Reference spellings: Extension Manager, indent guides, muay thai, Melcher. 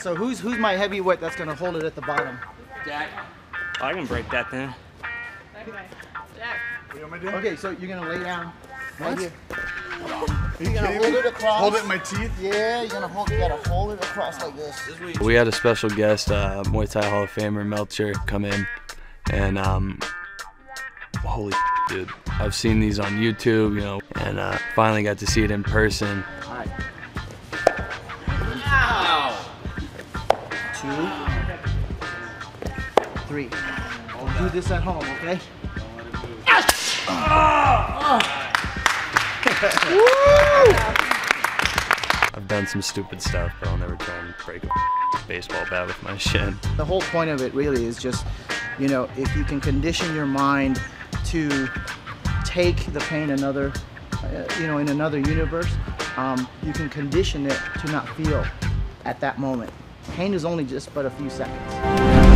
So who's my heavyweight that's gonna hold it at the bottom? Jack. Oh, I can break that then. Okay. Jack. What do you want me to do? Okay, so you're gonna lay down right here. You're gonna hold it across. Hold it in my teeth? Yeah, you're gonna hold it. You gotta hold it across like this. We had a special guest, Muay Thai Hall of Famer Melcher, come in, and holy dude, I've seen these on YouTube, you know, and finally got to see it in person. Hi. One, two, three. I'll do this at home, okay? Don't let it move. Woo! I've done some stupid stuff, but I'll never try and break a baseball bat with my shin. The whole point of it really is just, you know, if you can condition your mind to take the pain another, you know, in another universe, you can condition it to not feel at that moment. Pain is only just but a few seconds.